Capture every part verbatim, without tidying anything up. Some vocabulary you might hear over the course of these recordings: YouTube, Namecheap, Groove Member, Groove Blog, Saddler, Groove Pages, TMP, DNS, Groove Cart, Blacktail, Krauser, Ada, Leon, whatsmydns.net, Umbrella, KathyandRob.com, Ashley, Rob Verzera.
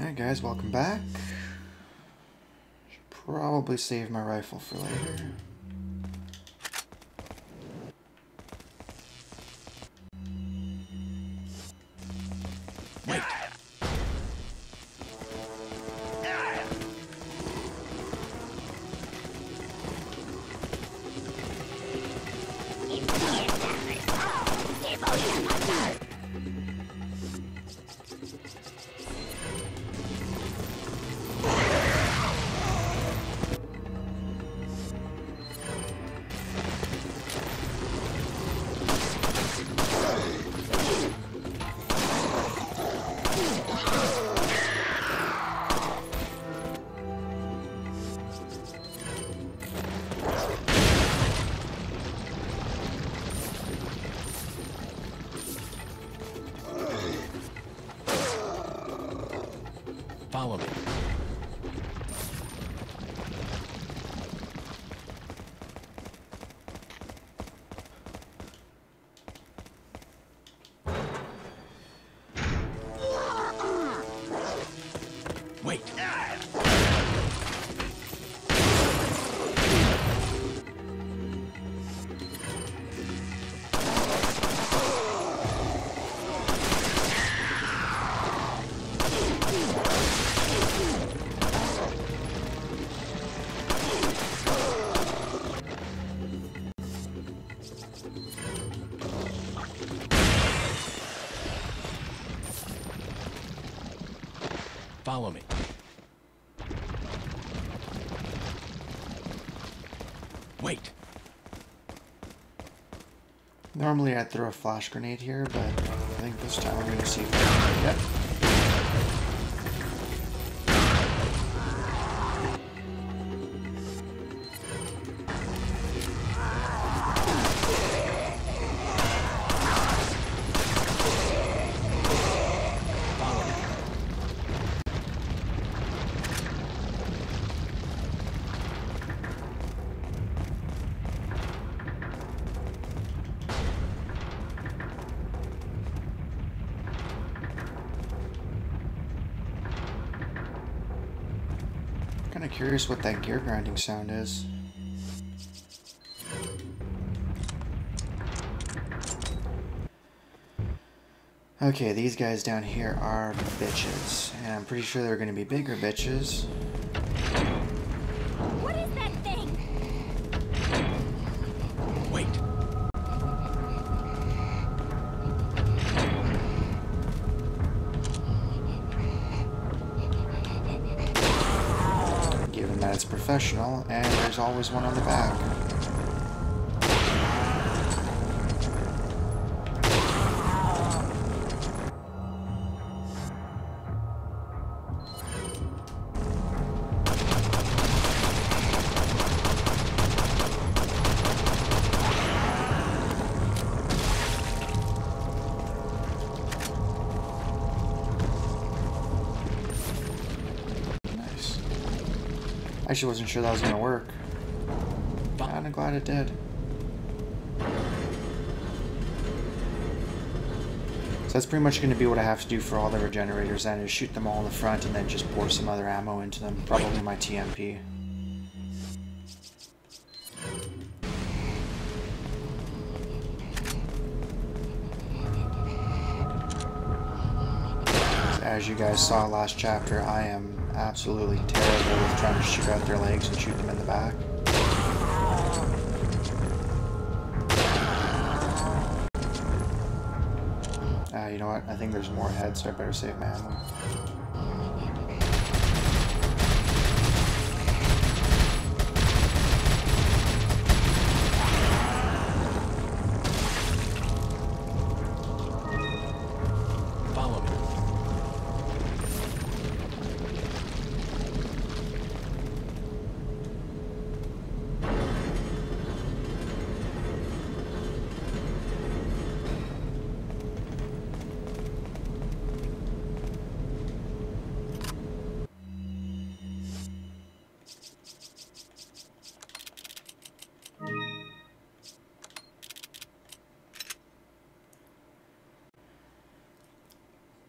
Alright guys, welcome back. Should probably save my rifle for later. Wait. Follow me. Wait. Follow me. Wait. Normally I'd throw a flash grenade here, but I think this time we're gonna see if we can get it. I'm curious what that gear grinding sound is. Okay, these guys down here are bitches, and I'm pretty sure they're gonna be bigger bitches. What is that thing? Wait. That's professional, and there's always one on the back. I actually wasn't sure that was gonna work. Kinda glad it did. So that's pretty much gonna be what I have to do for all the regenerators then, is shoot them all in the front and then just pour some other ammo into them, probably my T M P. As you guys saw last chapter, I am absolutely terrible with trying to shoot out their legs and shoot them in the back. Ah, uh, you know what? I think there's more ahead, so I better save my ammo.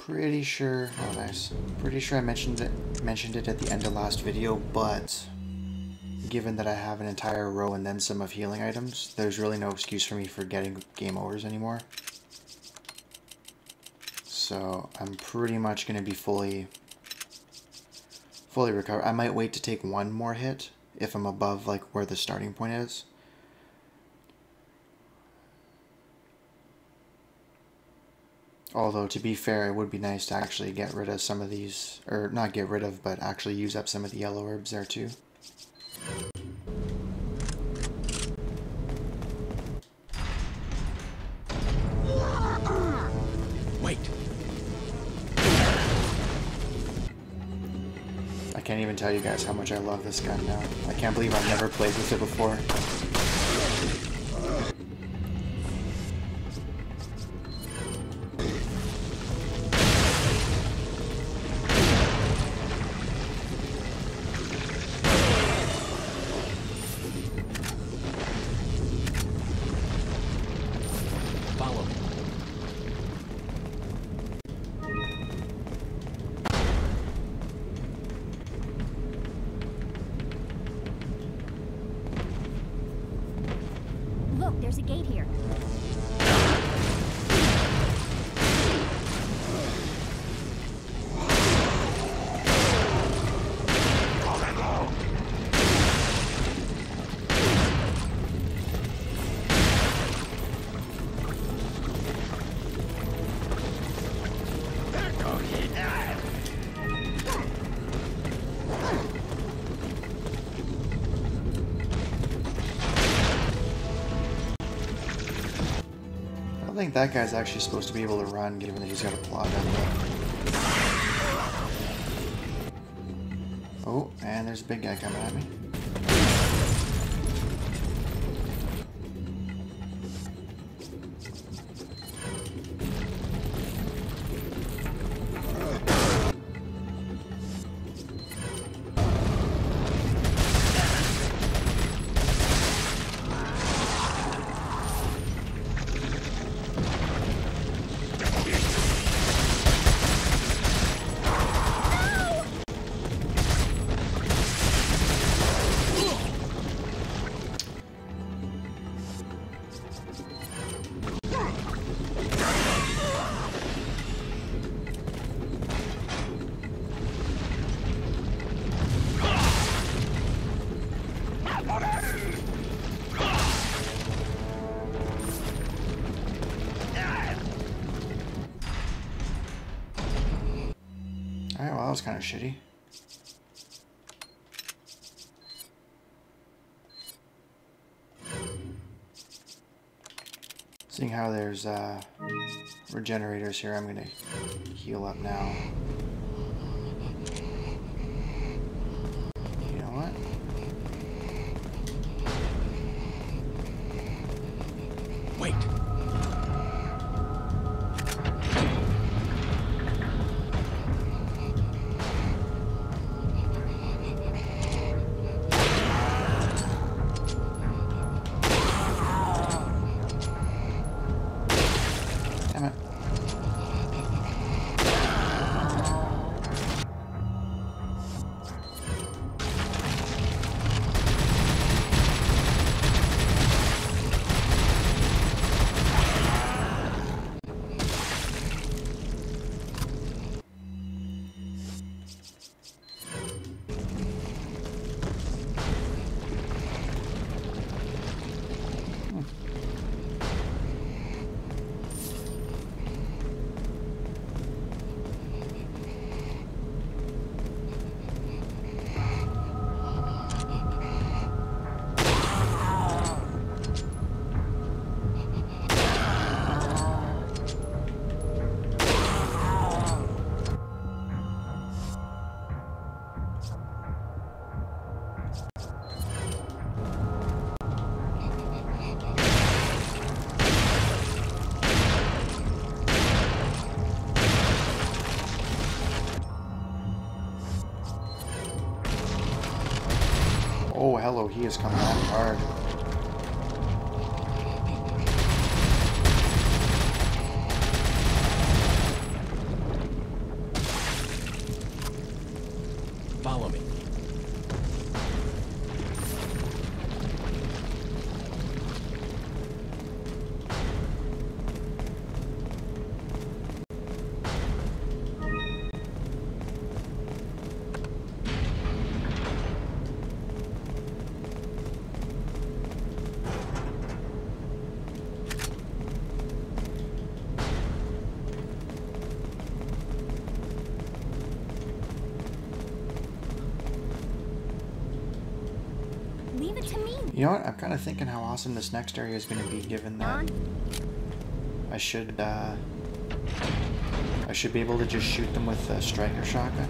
pretty sure, oh nice, pretty sure I mentioned it, mentioned it at the end of last video, but given that I have an entire row and then some of healing items, there's really no excuse for me for getting game overs anymore. So I'm pretty much going to be fully, fully recovered. I might wait to take one more hit if I'm above like where the starting point is. Although, to be fair, it would be nice to actually get rid of some of these, or not get rid of, but actually use up some of the yellow herbs there too. Wait. I can't even tell you guys how much I love this gun now. I can't believe I've never played with it before. I think that guy's actually supposed to be able to run, given that he's got a plot down there. Oh, and there's a big guy coming at me. That was kind of shitty. Seeing how there's uh, regenerators here, I'm gonna heal up now. You know what? Wait. Oh, hello, he is coming out hard. You know what? I'm kind of thinking how awesome this next area is going to be, given that I should uh, I should be able to just shoot them with a striker shotgun.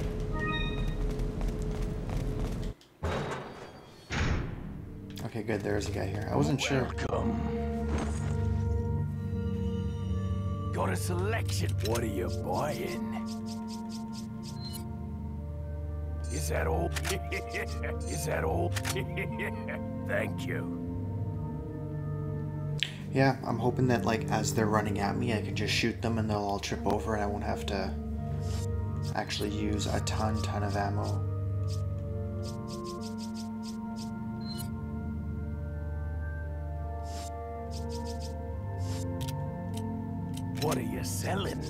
Okay, good. There is a guy here. I wasn't sure. Welcome. Got a selection. What are you buying? Is that all? Is that all? Thank you. Yeah, I'm hoping that, like, as they're running at me, I can just shoot them and they'll all trip over and I won't have to actually use a ton, ton of ammo. What are you selling?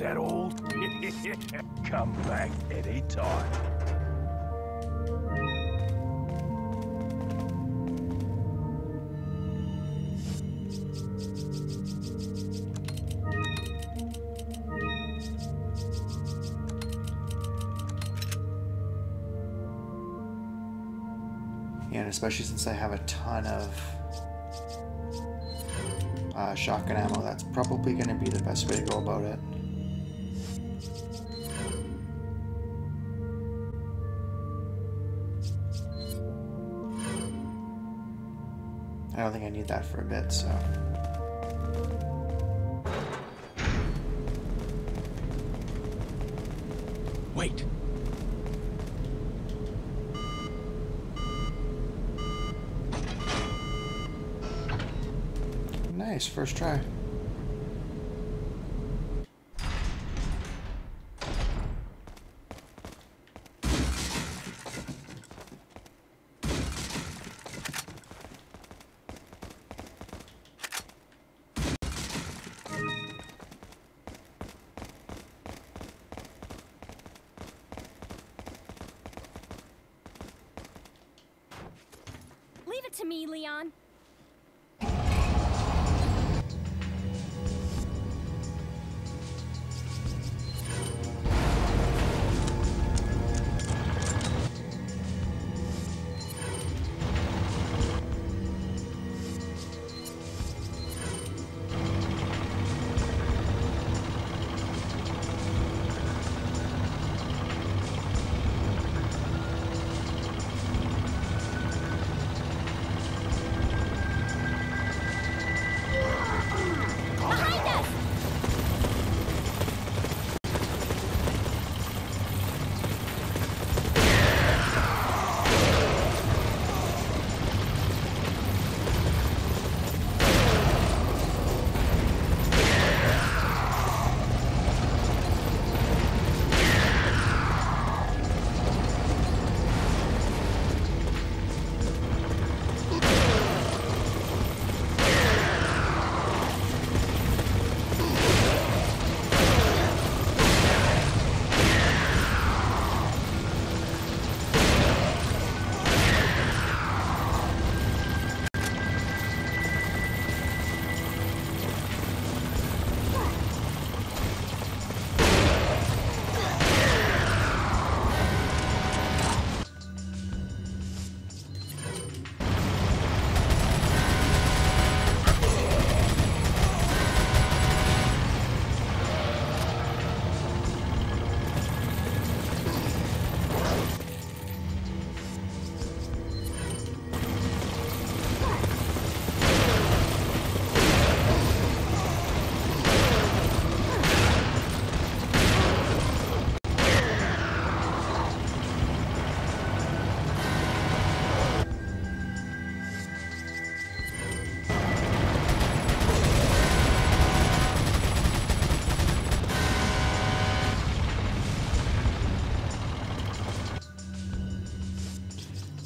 That old come back any time. Yeah, and especially since I have a ton of uh, shotgun ammo, that's probably going to be the best way to go about it. I don't think I need that for a bit, so. Wait. Nice, first try. To me, Leon.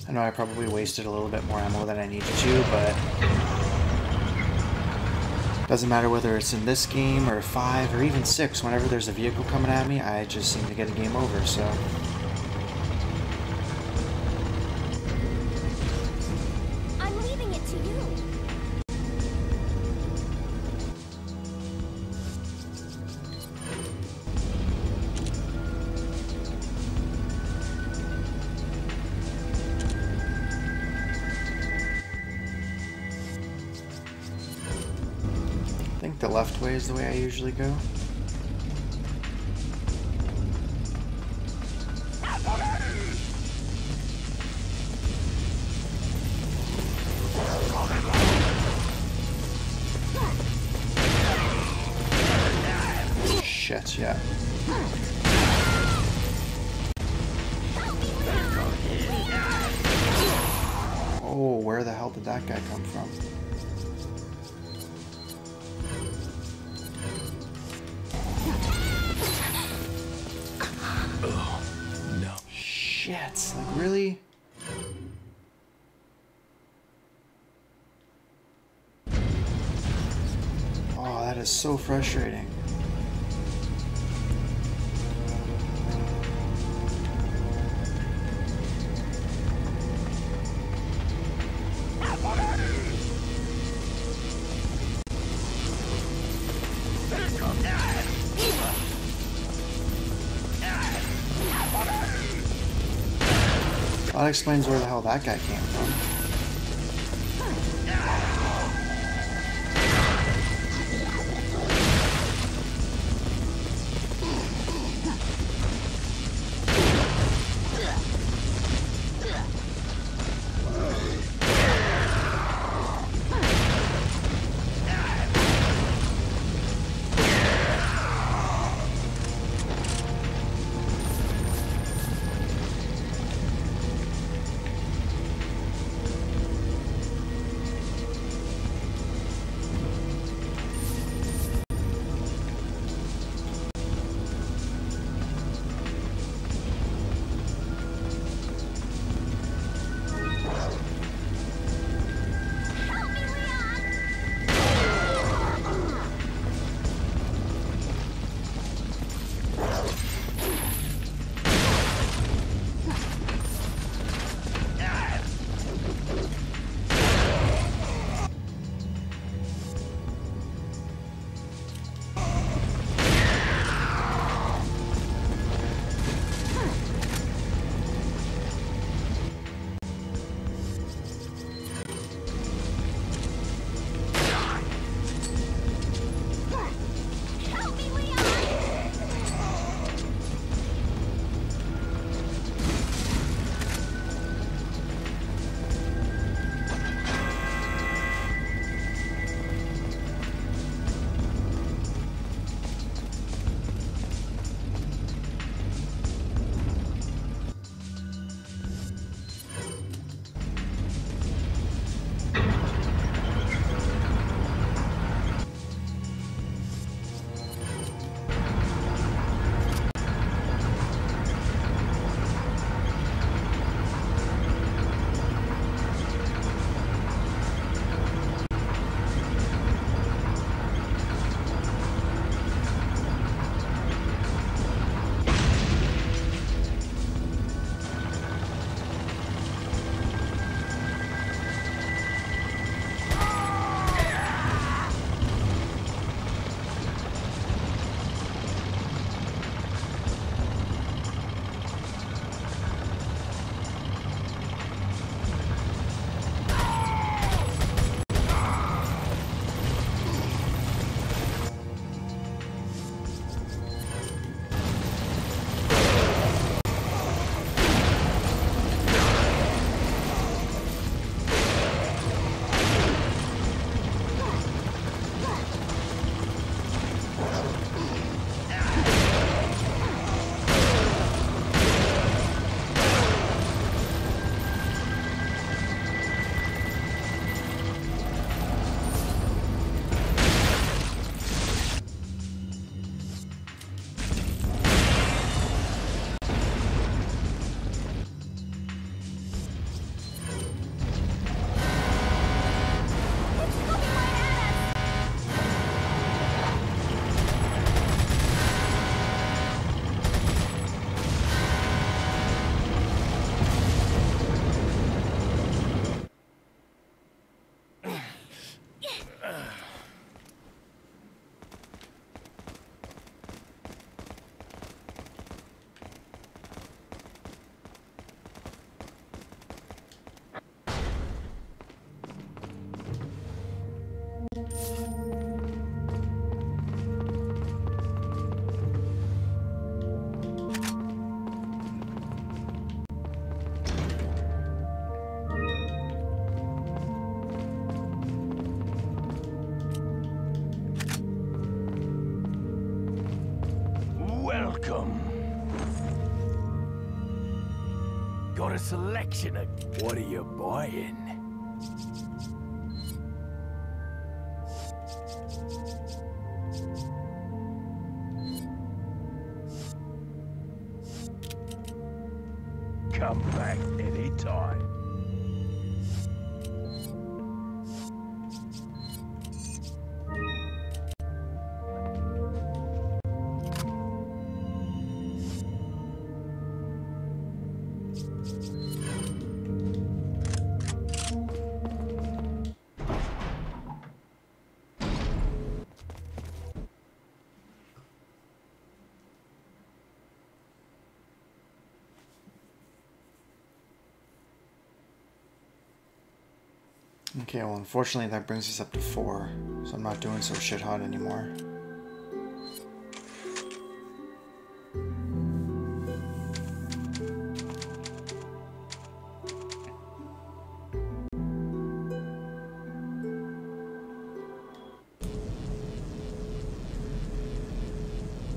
I know I probably wasted a little bit more ammo than I needed to, but doesn't matter whether it's in this game or five or even six, whenever there's a vehicle coming at me, I just seem to get a game over, so. I'm leaving it to you. the left way is the way I usually go. Shit, yeah. Oh, where the hell did that guy come from? Oh, no. Shit, like really? Oh, that is so frustrating. That explains where the hell that guy came Welcome. Got a selection of... What are you buying? Come back anytime. Okay, well, unfortunately that brings us up to four, so I'm not doing so shit hot anymore.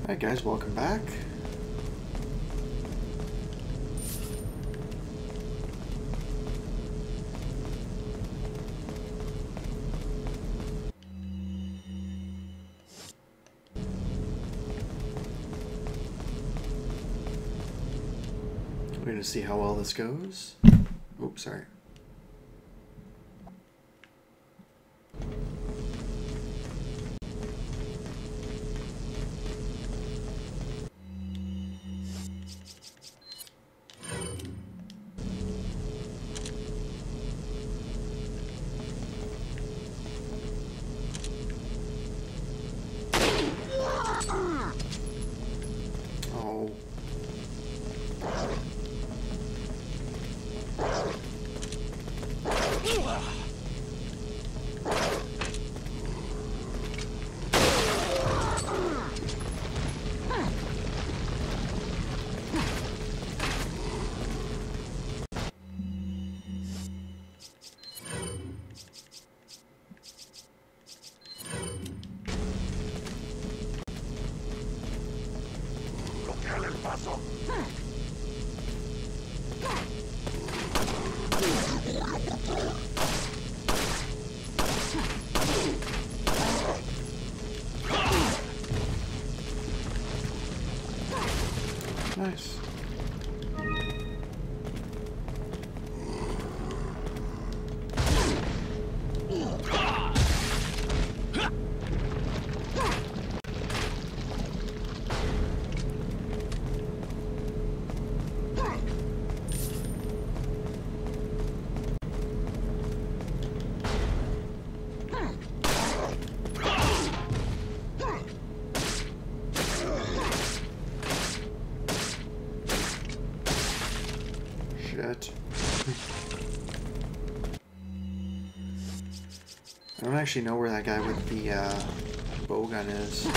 Alright guys, welcome back. See how well this goes. Oops, sorry. Nice. I actually know where that guy with the uh, bow gun is.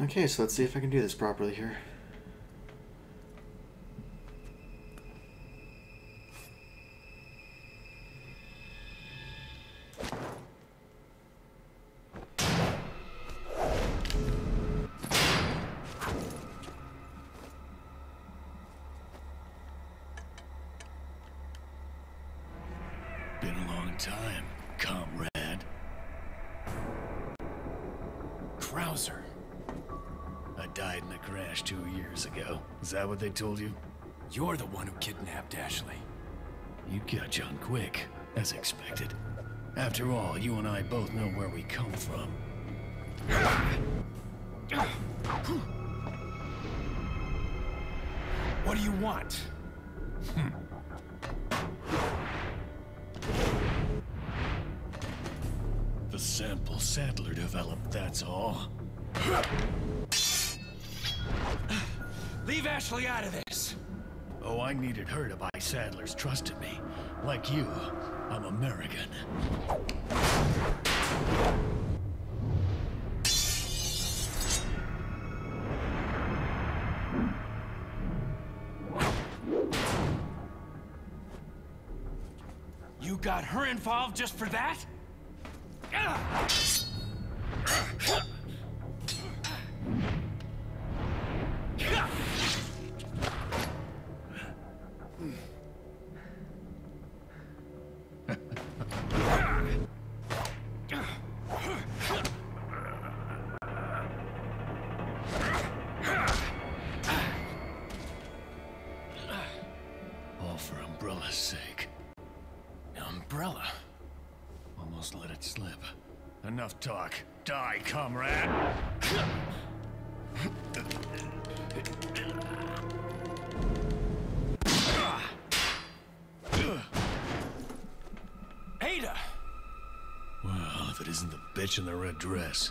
Okay, so let's see if I can do this properly here. Been a long time. comrade. Krauser. I died in a crash two years ago. Is that what they told you? You're the one who kidnapped Ashley. You got on quick, as expected. After all, you and I both know where we come from. What do you want? Hmm. The sample Saddler developed, that's all. Leave Ashley out of this! Oh, I needed her to buy Saddler's trust in me. Like you, I'm American. You got her involved just for that? All for Umbrella's sake. Umbrella? Almost let it slip. Enough talk. Die, comrade! Ada! Well, if it isn't the bitch in the red dress.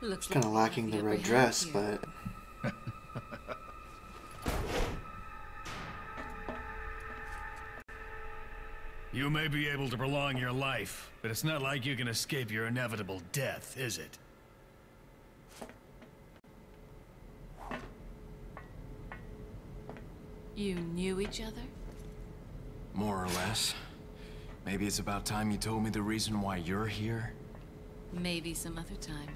Looks kind of lacking the red dress, but... You may be able to prolong your life, but it's not like you can escape your inevitable death, is it? You knew each other? More or less. Maybe it's about time you told me the reason why you're here. Maybe some other time.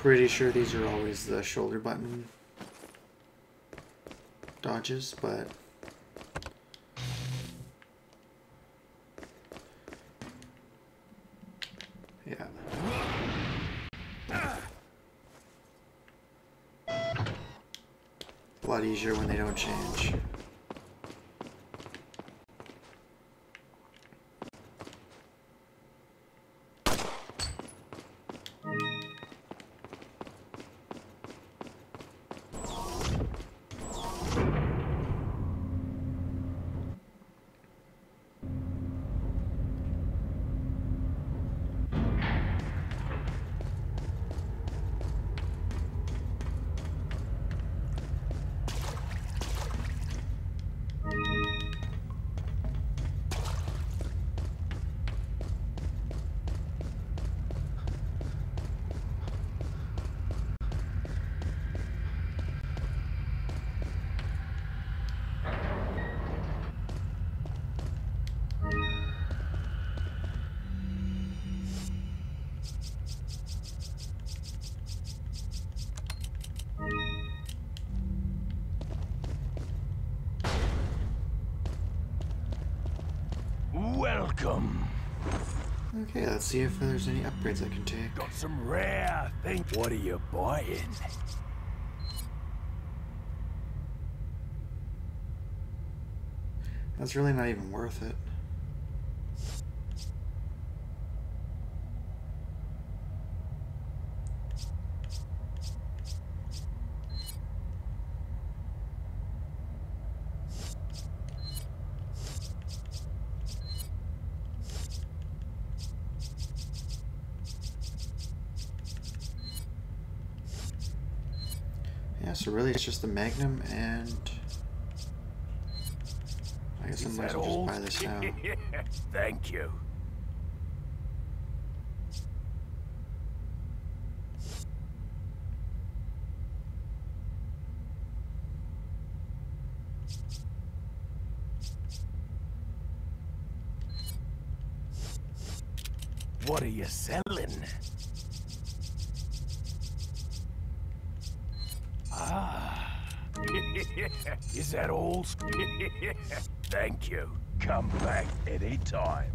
Pretty sure these are always the shoulder button dodges, but yeah. A lot easier when they don't change. Welcome. Okay, let's see if there's any upgrades I can take. Got some rare things. What are you buying? That's really not even worth it. Yeah, so really it's just the Magnum and... I guess I'm just going to buy this now. Thank you. What are you selling? Ah. Is that all? Thank you. Come back any time.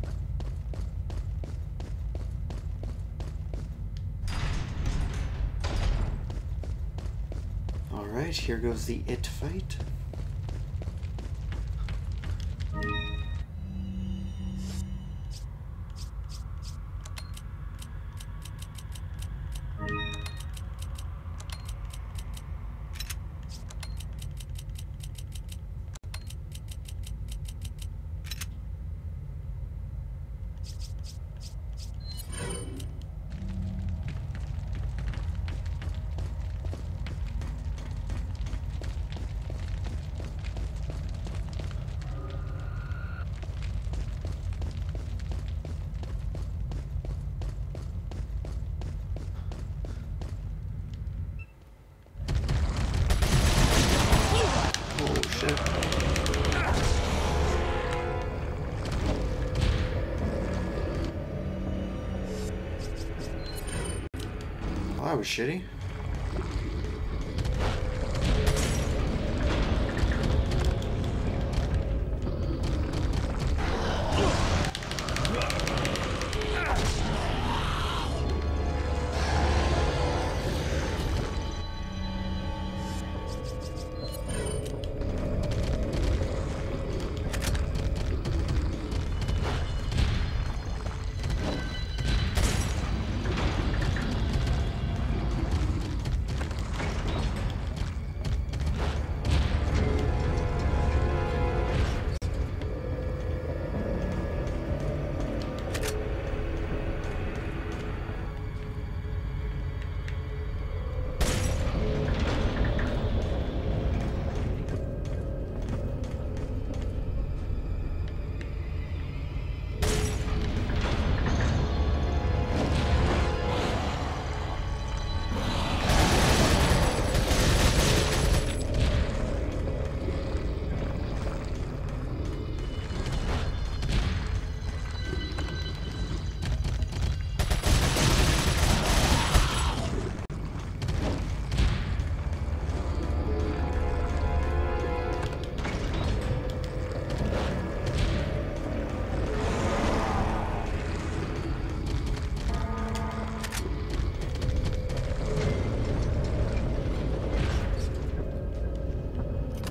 All right, here goes the it fight. That was shitty.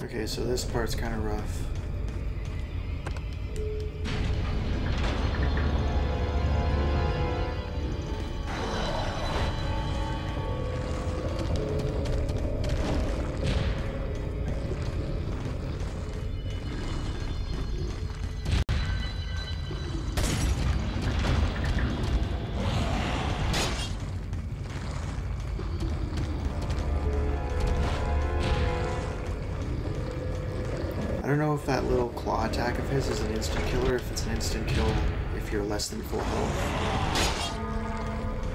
Okay, so this part's kind of rough. I don't know if that little claw attack of his is an instant killer, if it's an instant kill if you're less than full health.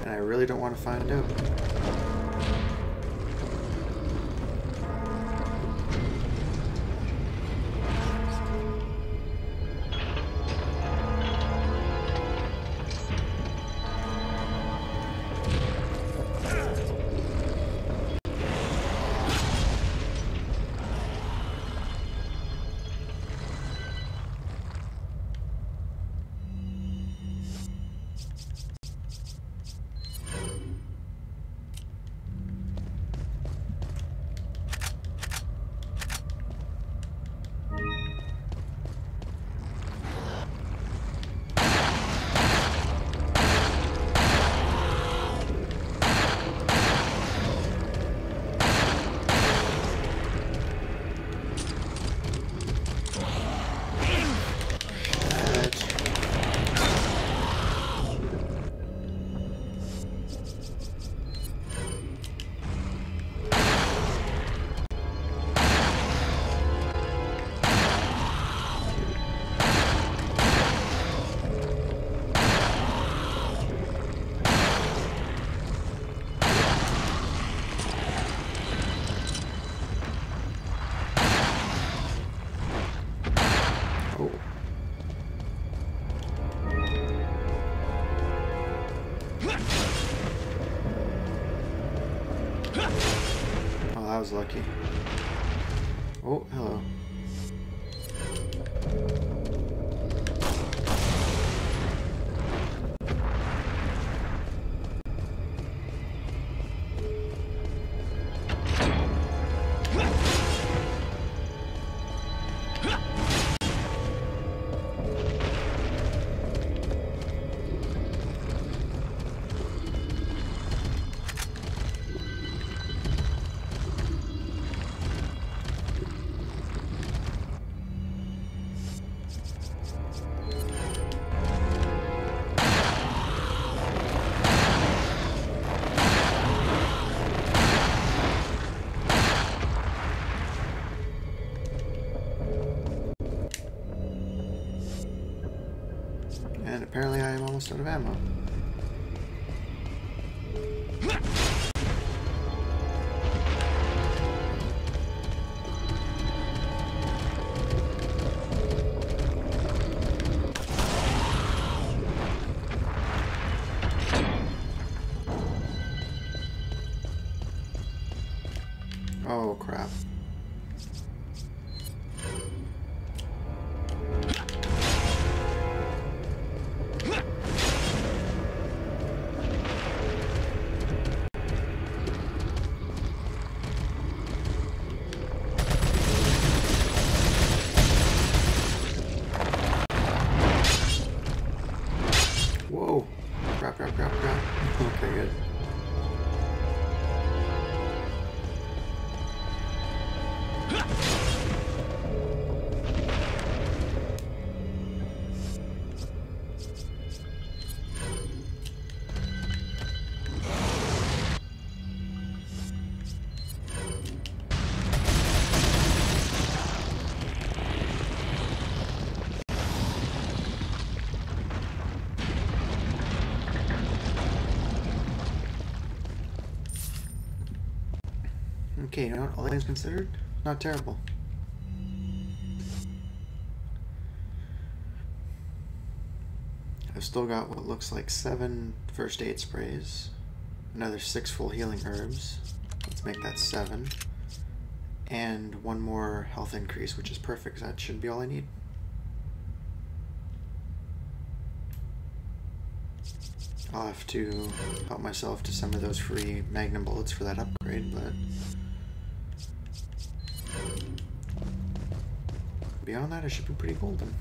And I really don't want to find out. was lucky. Oh, hello. Apparently I am almost out of ammo. Oh crap. Okay, you know, all things considered, not terrible. I've still got what looks like seven first aid sprays, another six full healing herbs, let's make that seven, and one more health increase, which is perfect. That should be all I need. I'll have to help myself to some of those free magnum bullets for that upgrade, but beyond that, I should be pretty golden.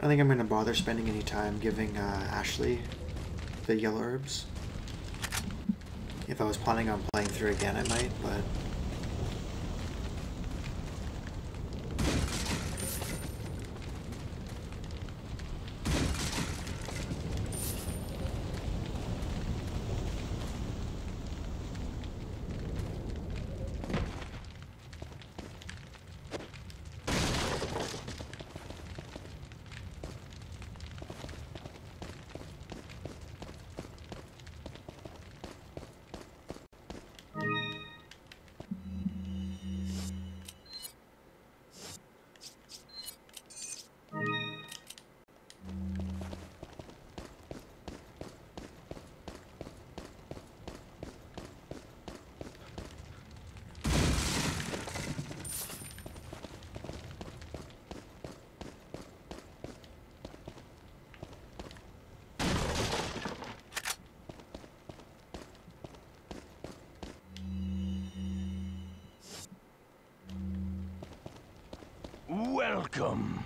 I think I'm going to bother spending any time giving uh, Ashley the yellow herbs. If I was planning on playing through again, I might, but Welcome.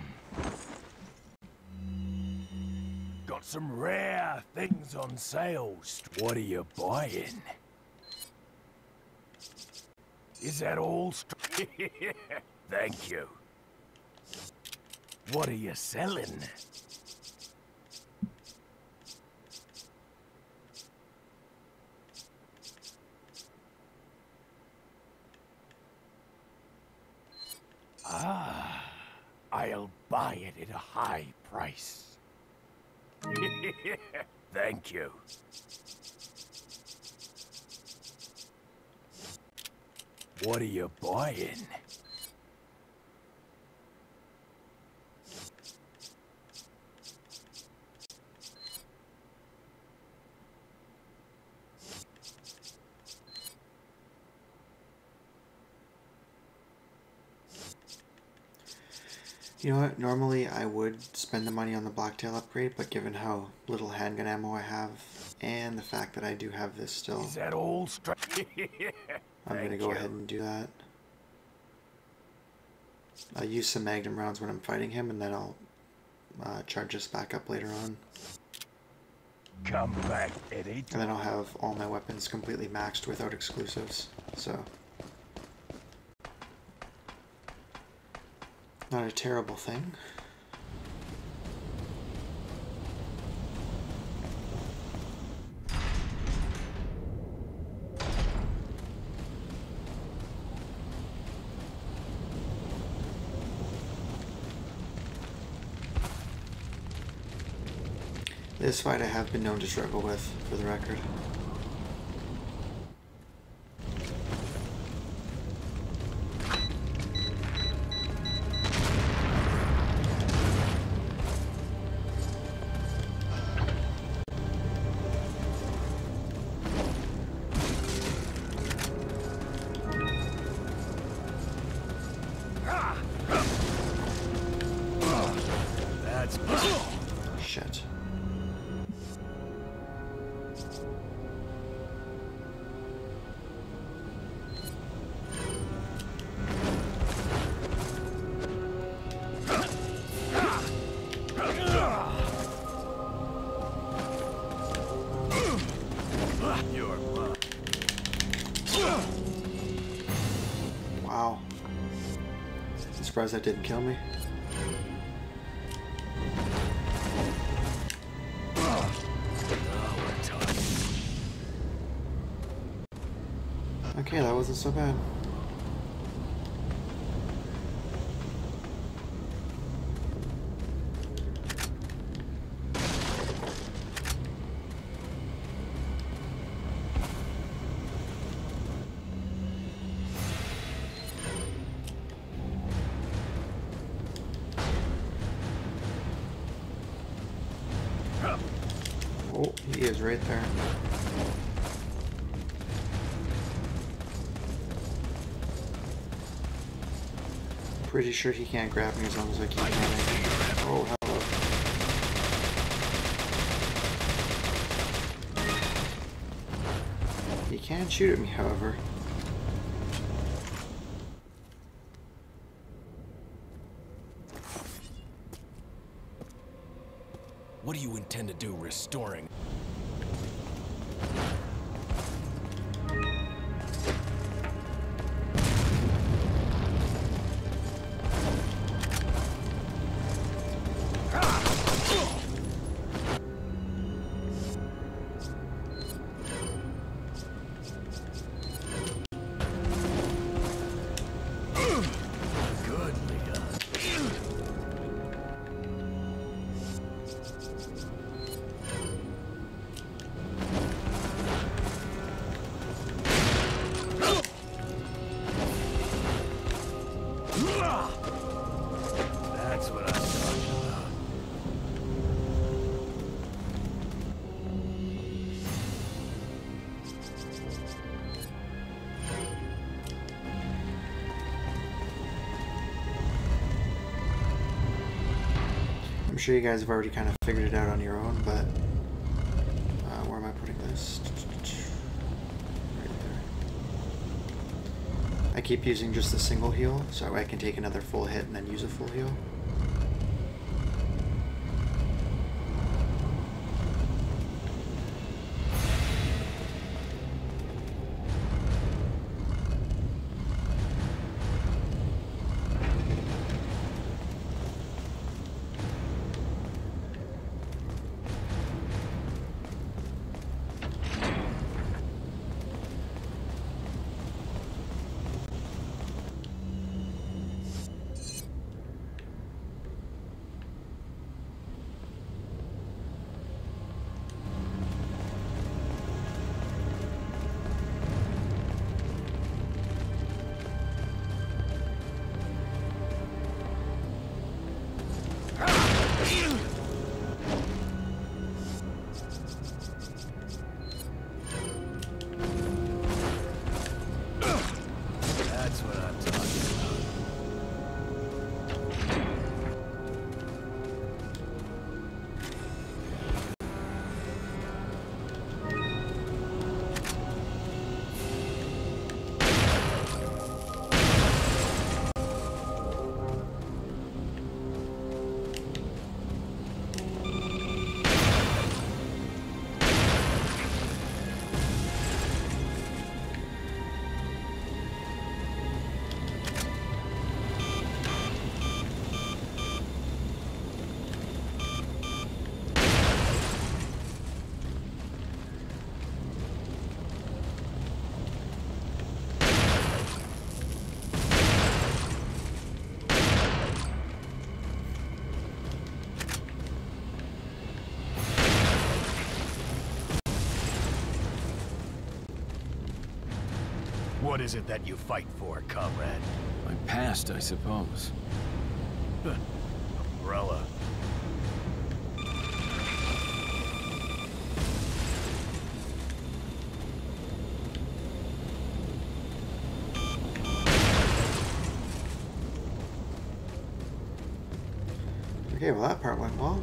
Got some rare things on sale. What are you buying? Is that all? Thank you. What are you selling? Ah, I'll buy it at a high price. Thank you. What are you buying? You know what, normally I would spend the money on the Blacktail upgrade, but given how little handgun ammo I have, and the fact that I do have this still, is that all straight? I'm going to go you. ahead and do that. I'll use some magnum rounds when I'm fighting him, and then I'll uh, charge this back up later on. Come back, Eddie. And then I'll have all my weapons completely maxed without exclusives, so... Not a terrible thing. This fight I have been known to struggle with, for the record. Surprised that didn't kill me. Okay, that wasn't so bad. Right there. Pretty sure he can't grab me as long as I keep running. Oh, hello. He can shoot at me, however. What do you intend to do restoring? I'm sure you guys have already kind of figured it out on your own, but uh, where am I putting this? Right there. I keep using just the single heal, so I can take another full hit and then use a full heal. What is it that you fight for, comrade? My past, I suppose. Umbrella. Okay, well that part went well.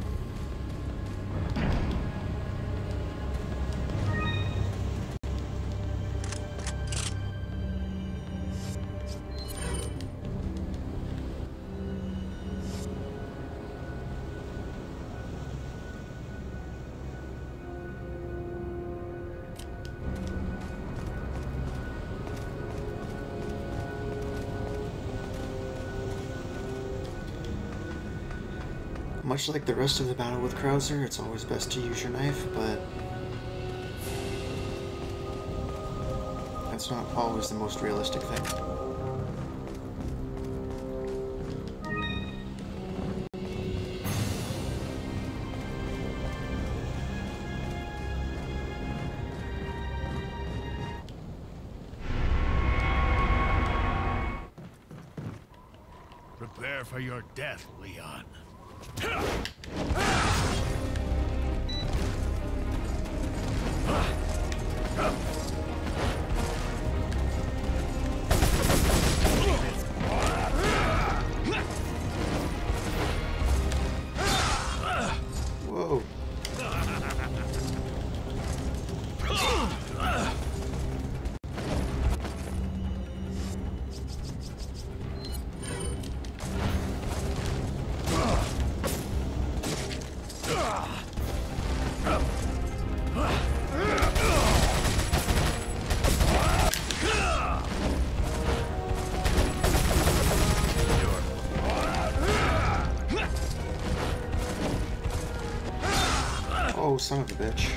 Much like the rest of the battle with Krauser, it's always best to use your knife, but that's not always the most realistic thing. Prepare for your death, Leon. Whoa. Oh, son of a bitch.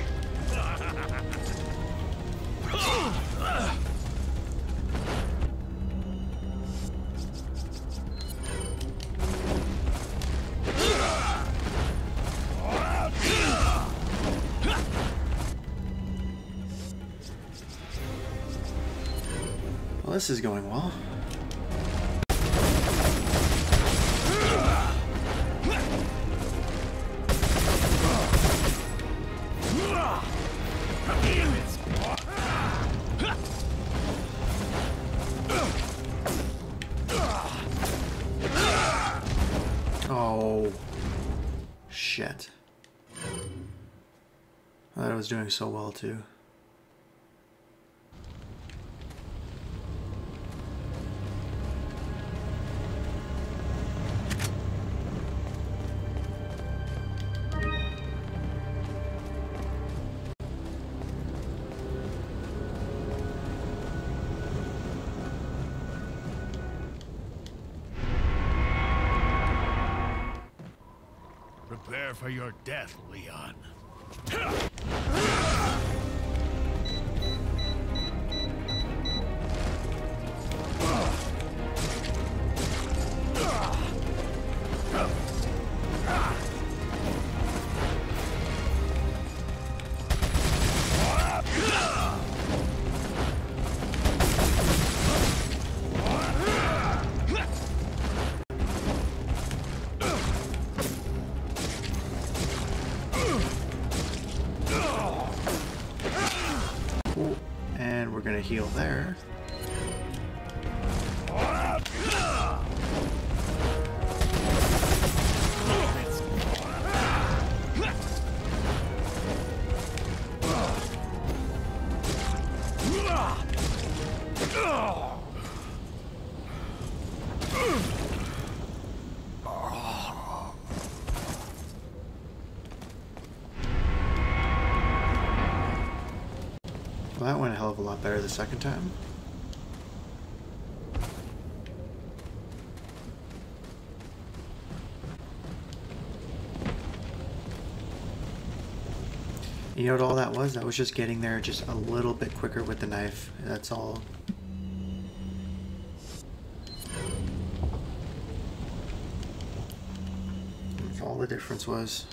Well, this is going well. Shit. I thought I was doing so well too. prepare for your death, Leon. Heal there. That went a hell of a lot better the second time. You know what all that was? That was just getting there just a little bit quicker with the knife. That's all. That's all the difference was.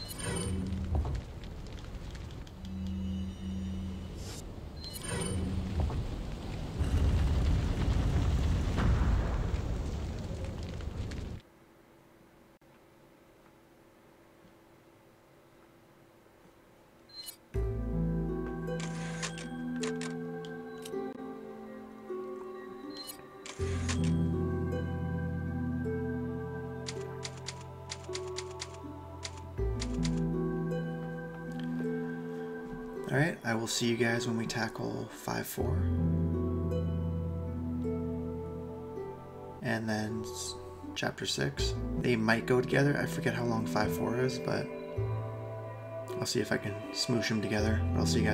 Alright, I will see you guys when we tackle five four. And then chapter six. They might go together. I forget how long five four is, but I'll see if I can smoosh them together. I'll see you guys.